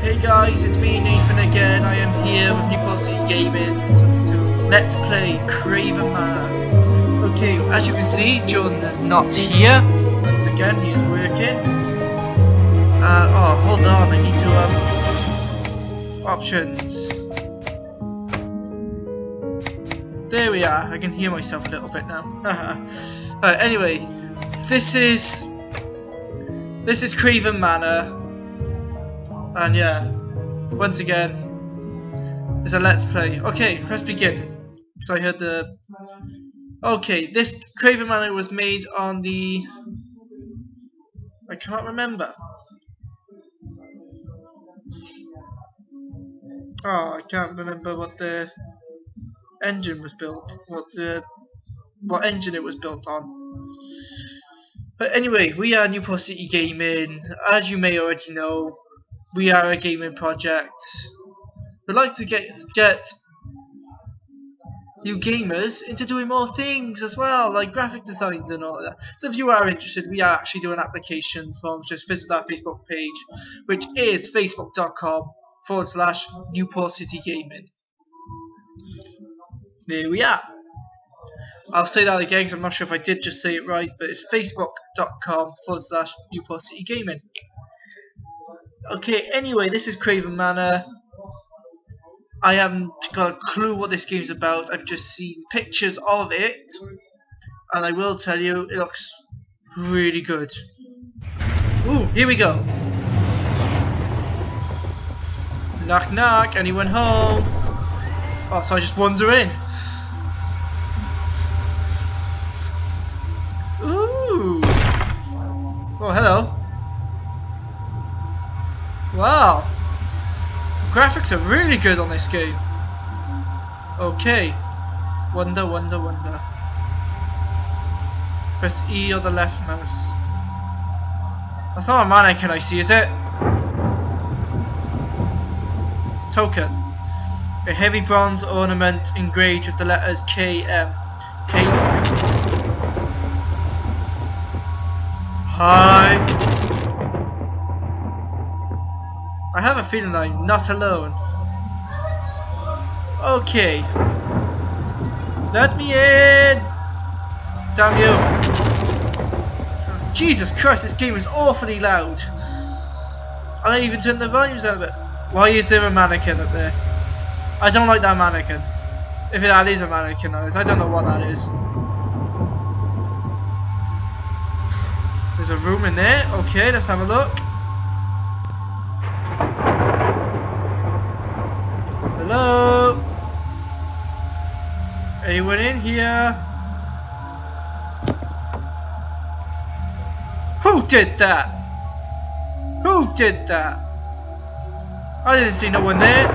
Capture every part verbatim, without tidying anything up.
Hey guys, it's me Nathan again. I am here with Newport City Gaming to, to let's play Kraven Manor. Okay, as you can see, John is not here. Once again, he is working. Uh, oh, hold on, I need to um options. There we are. I can hear myself a little bit now. Right, anyway, this is this is Kraven Manor. And yeah, once again, it's a let's play. Okay, let's begin. So I heard the... Okay, this Kraven Manor was made on the... I can't remember. Oh, I can't remember what the engine was built. What the... What engine it was built on. But anyway, we are Newport City Gaming. As you may already know, we are a gaming project. We'd like to get get you gamers into doing more things as well, like graphic designs and all of that. So if you are interested, we are actually doing application forms. Just visit our Facebook page, which is facebook.com forward slash Newport City Gaming. There we are. I'll say that again because I'm not sure if I did just say it right, but it's facebook.com forward slash Newport City Gaming. Okay, anyway, this is Kraven Manor. I haven't got a clue what this game's about. I've just seen pictures of it, and I will tell you, it looks really good. Ooh, here we go. Knock knock, anyone home? Oh, so I just wander in. Ooh. Oh, hello. Wow, graphics are really good on this game. Okay, wonder, wonder, wonder. Press E or the left mouse. That's not a mana can I see, is it? Token. A heavy bronze ornament engraved with the letters K M. K. Hi. I have a feeling I'm not alone. Okay. Let me in! Damn you. Jesus Christ, this game is awfully loud. I didn't even turn the volume down a bit. Why is there a mannequin up there? I don't like that mannequin. If that is a mannequin, that is. I don't know what that is. There's a room in there. Okay, let's have a look. Hello? Anyone in here? Who did that? Who did that? I didn't see no one there.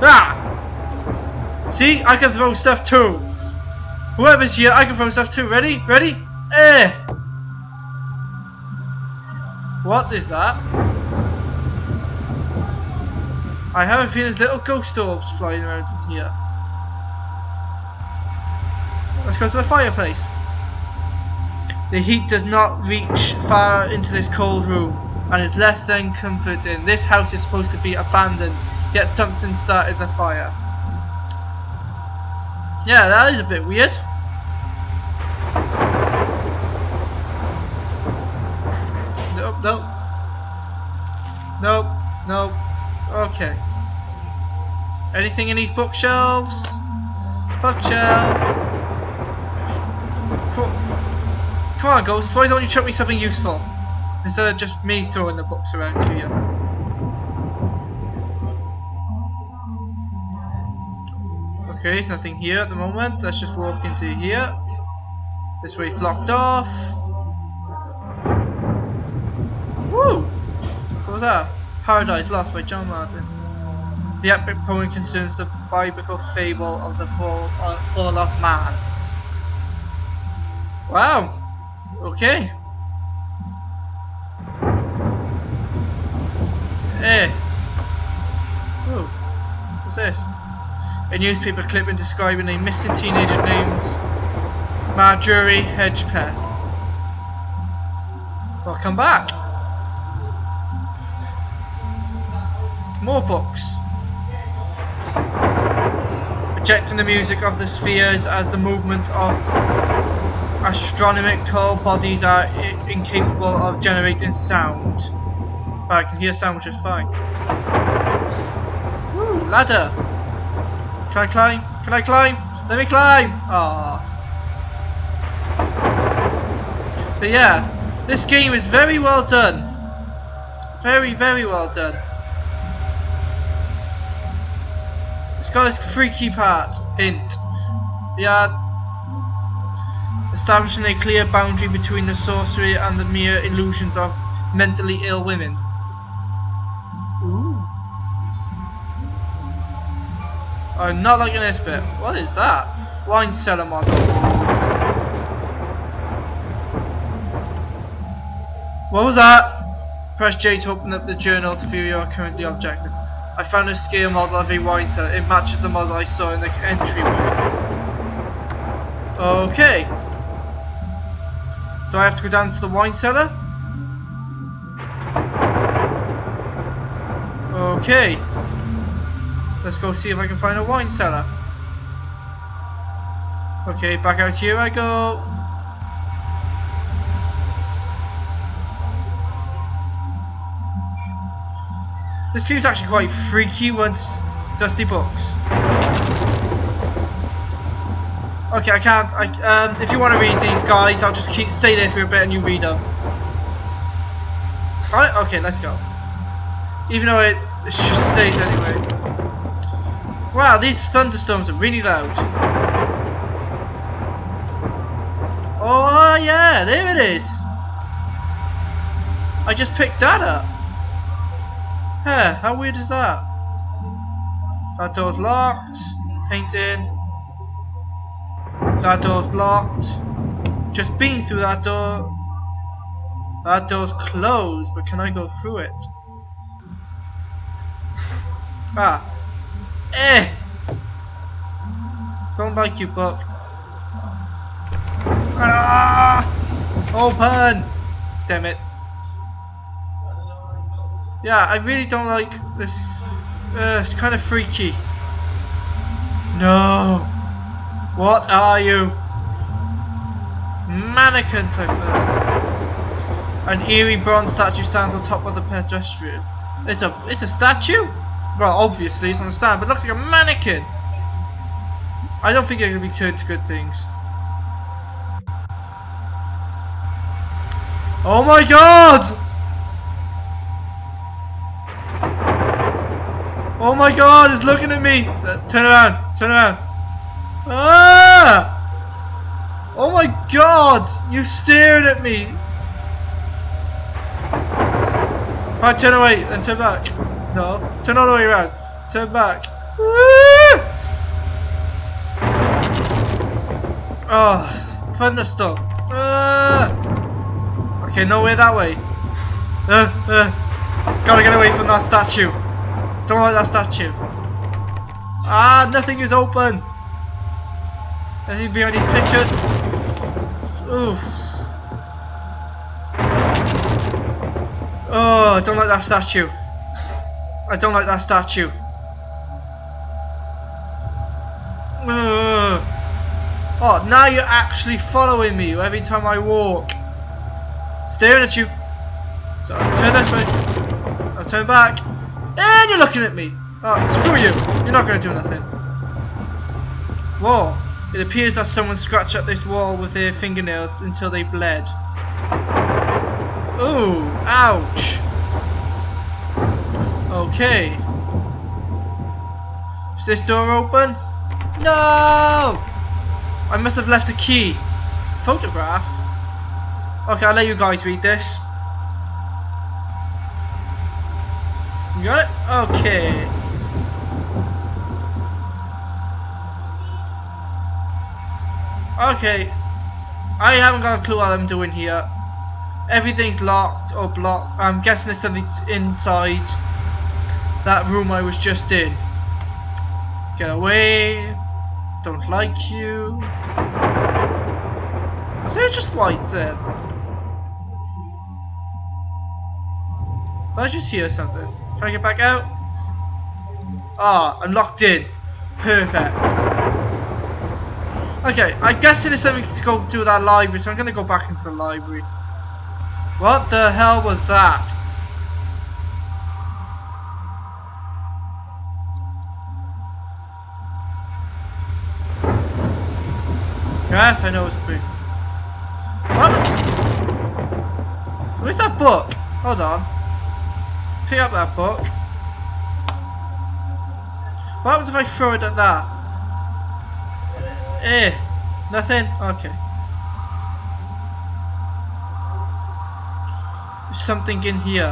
Ah! See, I can throw stuff too. Whoever's here, I can throw stuff too. Ready? Ready? Eh! What is that? I have a feeling there's little ghost orbs flying around in here. Let's go to the fireplace. The heat does not reach far into this cold room, and is less than comforting. This house is supposed to be abandoned, yet something started the fire. Yeah, that is a bit weird. Nope, nope. Nope, nope. Okay. Anything in these bookshelves? Bookshelves. Cool. Come on, ghost. Why don't you chuck me something useful instead of just me throwing the books around to you? Okay, there's nothing here at the moment. Let's just walk into here. This way's blocked off. Woo! What was that? Paradise Lost by John Martin. The epic poem concerns the biblical fable of the fall, uh, fall of man. Wow. Okay. Hey. Ooh. What's this? A newspaper clipping describing a missing teenager named Marjorie Hedgepeth. Welcome back. More books. Projecting the music of the spheres as the movement of astronomical bodies are incapable of generating sound. But I can hear sound, which is fine. Woo, ladder. Can I climb? Can I climb? Let me climb! Aww. But yeah, this game is very well done. Very, very well done. It's got this freaky part. Hint. Yeah. Establishing a clear boundary between the sorcery and the mere illusions of mentally ill women. I'm not liking this bit. What is that? Wine cellar model. What was that? Press J to open up the journal to view your currently objective. I found a scale model of a wine cellar. It matches the model I saw in the entryway. Okay. Do I have to go down to the wine cellar? Okay. Let's go see if I can find a wine cellar. Okay, back out here I go. This game's actually quite freaky once dusty books. Okay, I can't. I, um, if you want to read these guys, I'll just keep stay there for a bit and you read them. Alright, okay, let's go. Even though it, it just stays anyway. Wow, these thunderstorms are really loud. Oh yeah, there it is. I just picked that up. Huh, how weird is that? That door's locked. Painting. That door's blocked. Just been through that door. That door's closed, but can I go through it? Ah. Eh! Don't like you, book. Ah! Open! Damn it. Yeah, I really don't like this. Uh, it's kind of freaky. No! What are you? Mannequin type of. An eerie bronze statue stands on top of the pedestrian. It's a, it's a statue? Well, obviously it's on the stand, but it looks like a mannequin. I don't think it's going to be turned to good things. Oh my god! Oh my god, it's looking at me! Uh, turn around, turn around. Ah! Oh my god! You're staring at me! If I turn away and turn back. No, turn all the way around. Turn back. Woo! Oh, thunderstorm. Uh, okay, nowhere that way. Uh, uh, gotta get away from that statue. Don't like that statue. Ah, nothing is open. Anything behind these pictures? Oof. Oh, don't like that statue. I don't like that statue. Ugh. Oh, now you're actually following me every time I walk. Staring at you. So I'll turn this way. I'll turn back. And you're looking at me. Oh, screw you. You're not going to do nothing. Whoa. It appears that someone scratched at this wall with their fingernails until they bled. Ooh. Ouch. Okay. Is this door open? No! I must have left a key. Photograph? Okay, I'll let you guys read this. You got it? Okay. Okay. I haven't got a clue what I'm doing here. Everything's locked or blocked. I'm guessing there's something inside that room I was just in. Get away. Don't like you. Is there just white there? I just hear something. Try to get back out. Ah, I'm locked in. Perfect. Okay, I guess it is something to go do with that library, so I'm gonna go back into the library. What the hell was that? Yes, I know it's a book. What was... Where's that book? Hold on. Pick up that book. What happens if I throw it at that? Eh. Nothing? Okay. There's something in here.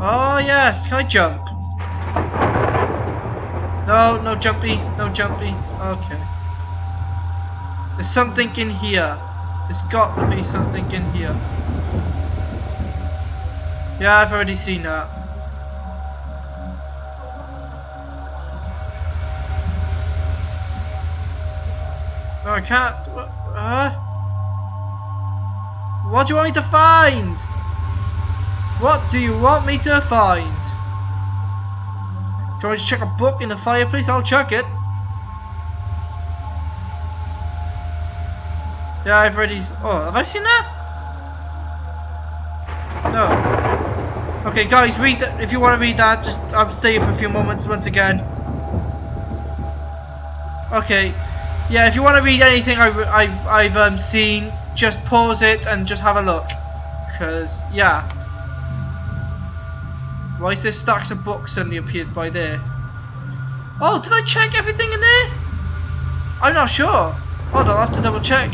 Oh yes, can I jump? No, no jumpy, no jumpy. Okay. There's something in here. There's got to be something in here. Yeah, I've already seen that. No, I can't. Uh, what do you want me to find? What do you want me to find? Do you want me to check a book in the fireplace? I'll check it. Yeah, I've already... Oh, have I seen that? No. Okay, guys, read that. If you want to read that, just I'll stay for a few moments once again. Okay. Yeah, if you want to read anything I've, I've, I've um, seen, just pause it and just have a look. Because, yeah. Why is there stacks of books suddenly appeared by there? Oh, did I check everything in there? I'm not sure. Hold on, I'll have to double check.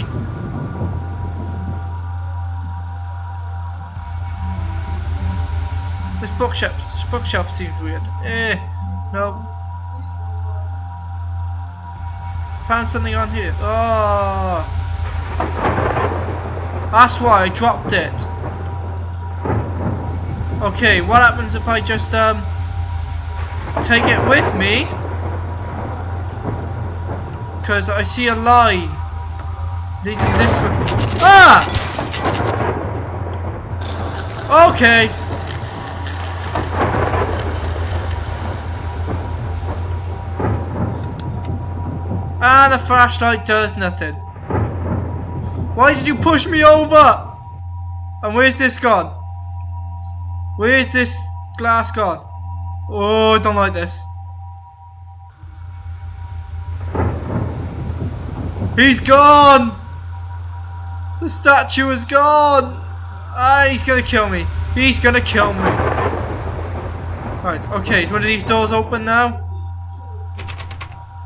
This bookshelf, this bookshelf seems weird. Eh, no. Found something on here. Oh, that's why I dropped it. Okay, what happens if I just um take it with me? Because I see a line leading this way. Ah! Okay. Ah, the flashlight does nothing. Why did you push me over? And where's this gone? Where's this glass gone? Oh, I don't like this. He's gone! The statue is gone! Ah, he's gonna kill me. He's gonna kill me. Right, okay, so one of these doors open now?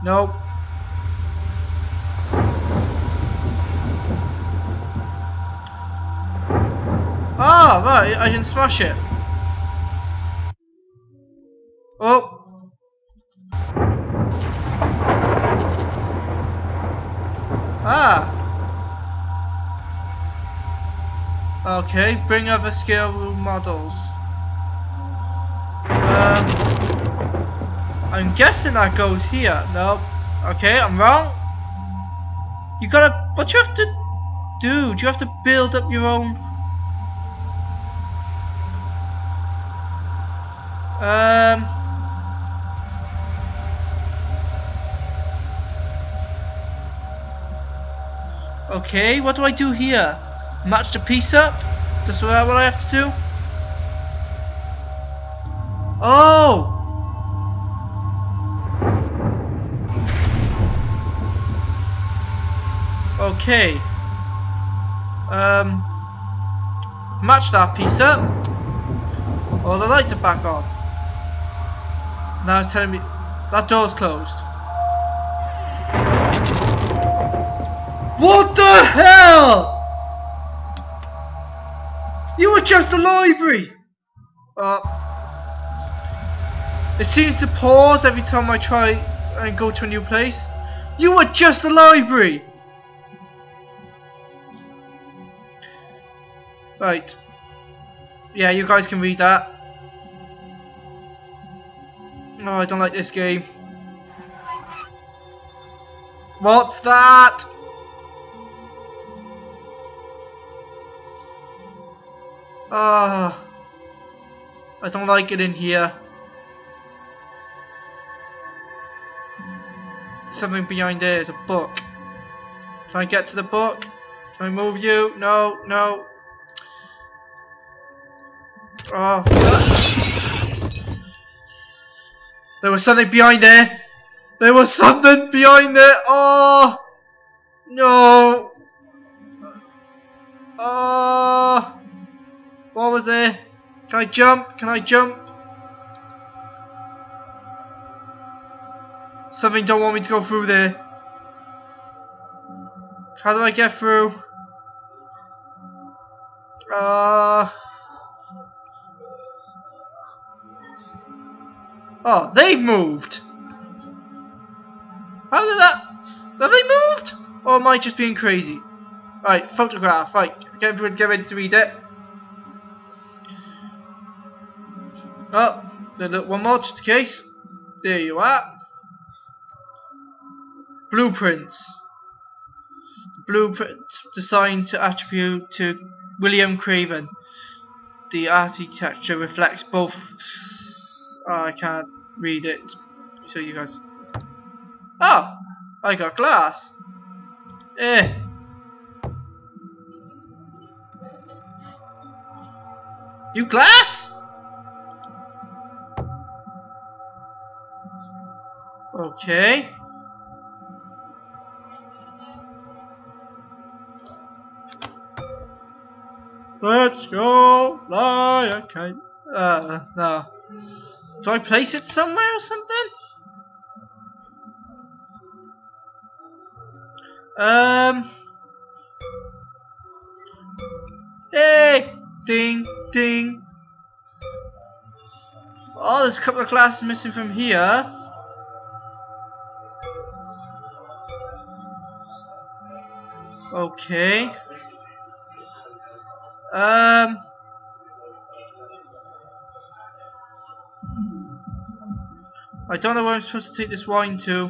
Nope. Ah, right, I didn't smash it. Oh. Ah. Okay, bring other scale models. Um, I'm guessing that goes here. No. Okay, I'm wrong. You gotta. What you have to do? Do you have to build up your own? Um. Okay, what do I do here? Match the piece up? That's what I have to do? Oh! Okay. Um. Match that piece up. Oh, the lights are back on. Now it's telling me that door's closed. What the hell? You were just a library. Uh, it seems to pause every time I try and go to a new place. You were just a library. Right. Yeah, you guys can read that. Oh, I don't like this game. What's that? Ah, uh, I don't like it in here. Something behind there is a book. Can I get to the book? Can I move you? No, no. Oh. There was something behind there. There was something behind there. Oh. No. Oh. What was there? Can I jump? Can I jump? Something don't want me to go through there. How do I get through? Uh... Oh, they've moved! How did that... Have they moved? Or am I just being crazy? Right, photograph. Right, get, get ready to read it. Oh, look, one more just in case. There you are. Blueprints. Blueprint designed to attribute to William Craven. The architecture reflects both. Oh, I can't read it. So you guys. Oh, I got glass. Eh. You glass? Okay. Let's go fly a kite. Uh, no. Do I place it somewhere or something? Um. Hey! Ding, ding. Oh, there's a couple of glasses missing from here. Okay. Um. I don't know where I'm supposed to take this wine to.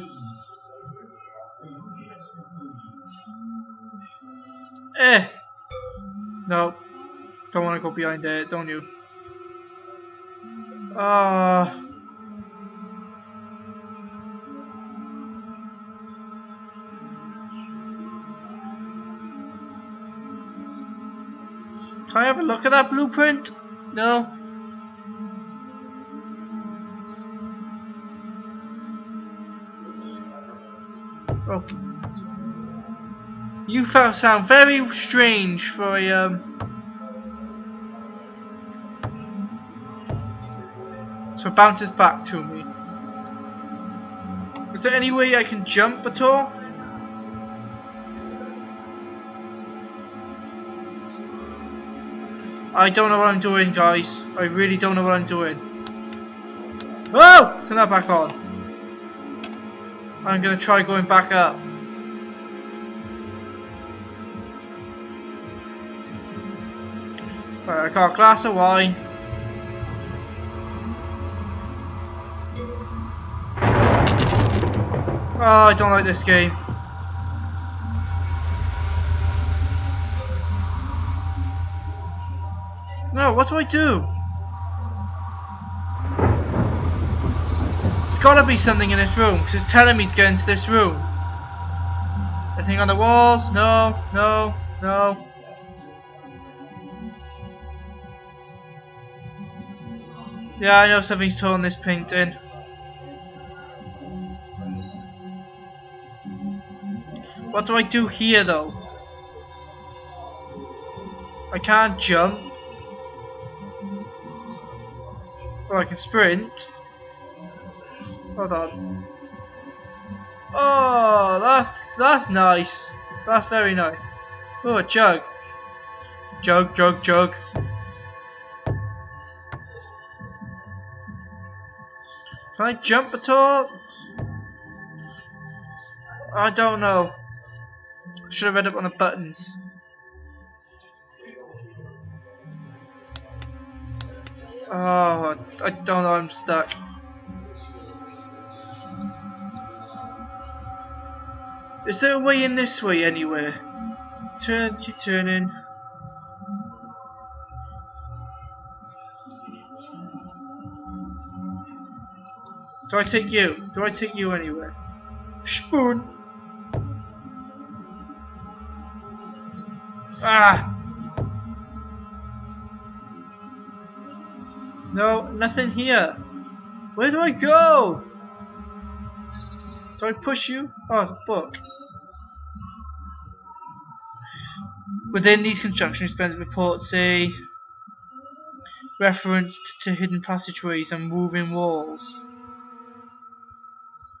Eh. No. Don't want to go behind there, don't you? Ah. Uh. Can I have a look at that blueprint? No. Okay. You sound very strange for a. Um... So bounces back to me. Is there any way I can jump at all? I don't know what I'm doing, guys. I really don't know what I'm doing. Oh! Turn that back on. I'm gonna try going back up. Right, I got a glass of wine. Oh, I don't like this game. No, what do I do? There's gotta be something in this room, because it's telling me to get into this room. Anything on the walls? No, no, no. Yeah, I know something's torn this painting. What do I do here, though? I can't jump. Oh, I can sprint. Hold on. Oh, that's that's nice. That's very nice. Oh, a jug. Jug, jug, jug. Can I jump at all? I don't know. Should have read up on the buttons. Oh, I don't know, I'm stuck. Is there a way in this way anywhere? Turn, you turn in. Do I take you? Do I take you anywhere? Spoon! Ah! No, nothing here. Where do I go? Do I push you? Oh, it's a book. Within these construction expense reports a reference to hidden passageways and moving walls.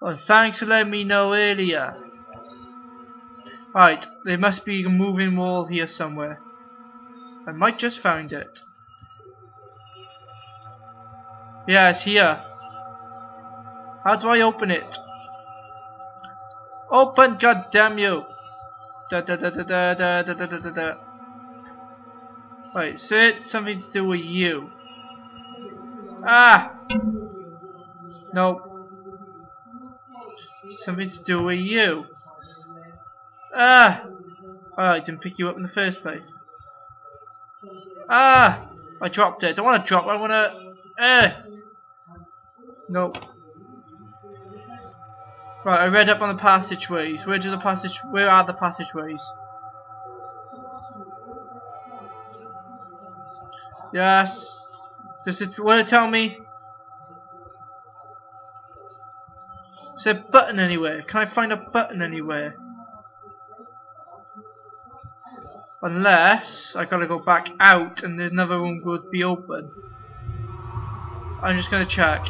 Well, thanks for letting me know earlier. Right, there must be a moving wall here somewhere. I might just find it. Yeah, it's here. How do I open it? Open, goddamn you! Da da da da da da da da da da. Right, so it's something to do with you. Ah! No. Something to do with you. Ah! Oh, I didn't pick you up in the first place. Ah! I dropped it. I don't want to drop. I want to. Eh! Nope. Right, I read up on the passageways. Where do the passage? Where are the passageways? Yes. Does it want to tell me? Is there a button anywhere? Can I find a button anywhere? Unless I gotta go back out and another room would be open. I'm just gonna check.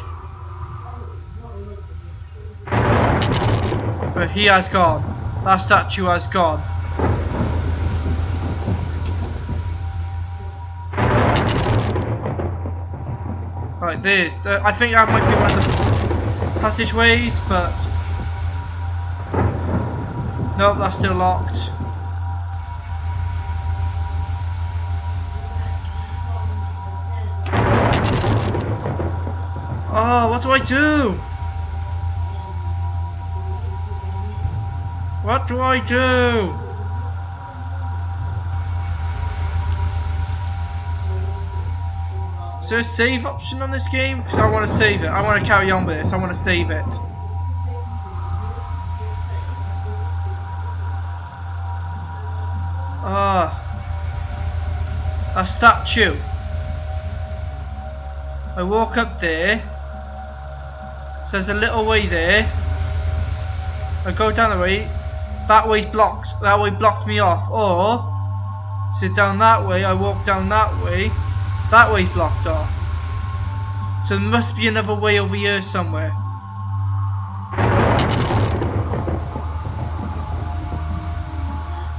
But he has gone. That statue has gone. Right, there's. Uh, I think that might be one of the passageways, but. Nope, that's still locked. Oh, what do I do? What do I do? Is there a save option on this game? Because I want to save it. I want to carry on with this. I want to save it. Ah. A statue. I walk up there. So there's a little way there. I go down the way. That way's blocked. That way blocked me off. Or, so down that way, I walk down that way. That way's blocked off. So there must be another way over here somewhere.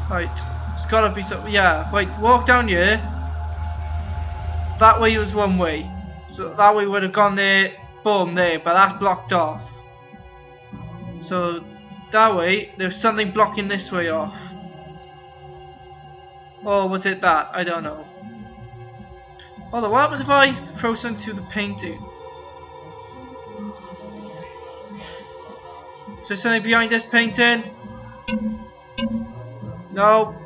Right. It's gotta be so. Yeah. Wait. Walk down here. That way was one way. So that way would have gone there. Boom. There. But that's blocked off. So. That way, there's something blocking this way off. Or was it that? I don't know. Although, what happens if I throw something through the painting? Is there something behind this painting? No.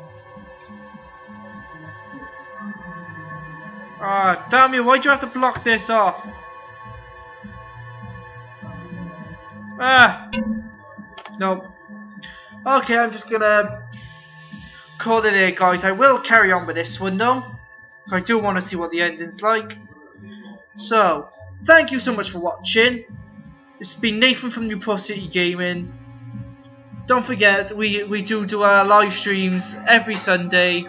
Ah, damn you, why'd you have to block this off? Ah! Nope. Okay, I'm just gonna call it there, guys. I will carry on with this one though, because I do want to see what the ending's like. So, thank you so much for watching. It's been Nathan from Newport City Gaming. Don't forget, we we do do our live streams every Sunday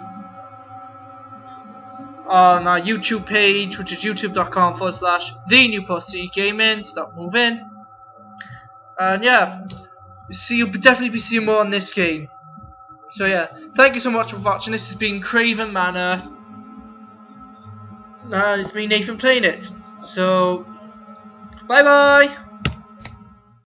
on our YouTube page, which is youtube.com forward slash the Newport City Gaming. Stop moving. And yeah. See, you'll definitely be seeing more on this game. So yeah, thank you so much for watching. This has been Kraven Manor, and it's me, Nathan, playing it. So, bye bye.